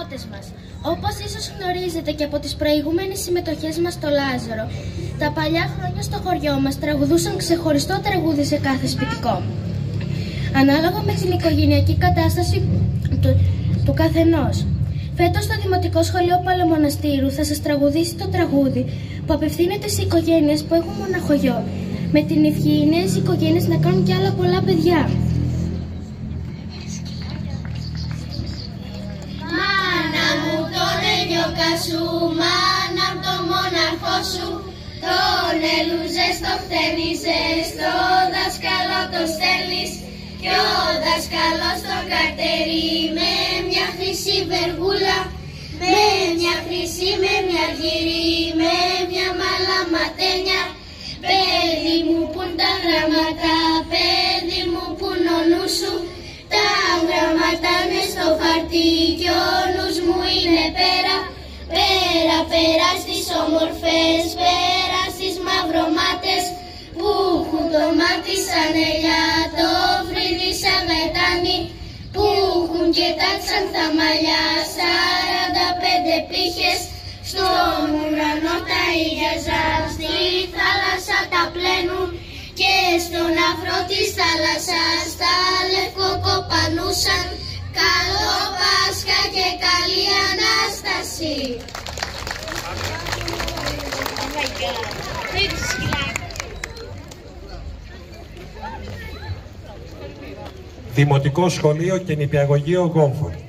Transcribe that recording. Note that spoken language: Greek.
προγραμμότες μας. Όπως ίσως γνωρίζετε και από τις προηγούμενες συμμετοχές μας στο Λάζαρο, τα παλιά χρόνια στο χωριό μας τραγουδούσαν ξεχωριστό τραγούδι σε κάθε σπιτικό. Ανάλογα με την οικογενειακή κατάσταση του καθενός. Φέτος το Δημοτικό Σχολείο Παλαιομοναστήρου θα σας τραγουδήσει το τραγούδι που απευθύνεται σε οικογένειες που έχουν μοναχογιό, με την ευχή οι νέες οικογένειες να κάνουν κι άλλα πολλά παιδιά. Μάνα μου τον Ελιώκα σου, μάνα μου τον μοναρχό σου, τον ελούζες, το φταίνιζες, το δάσκαλο το στέλνεις, κι ο δάσκαλος τον καρτερεί με μια χρυσή βεργούλα, με μια χρυσή, με μια γυρί, με μια μαλαματένια. Παιδί μου πουν τα γράμματα, παιδί μου πουν ο νους σου, τα γράμματα είναι στο χαρτί κι ο νους μου είναι πέρα, πέρα, πέρα στις όμορφες, πέρα στις μαυρομάτες που έχουν το μάτι σαν ελιά, το φρύδι σαν μετάνι, που έχουν και τάξαν τα μαλλιά 45 πύχες στον ουρανό τα ήλιαζαν, στη θάλασσα τα πλένουν και στον αφρό της θάλασσας τα λευκοκοπανούσαν. Καλό Πάσχα και καλή Ανάσταση. Δημοτικό Σχολείο και Νηπιαγωγείο Γόμφων.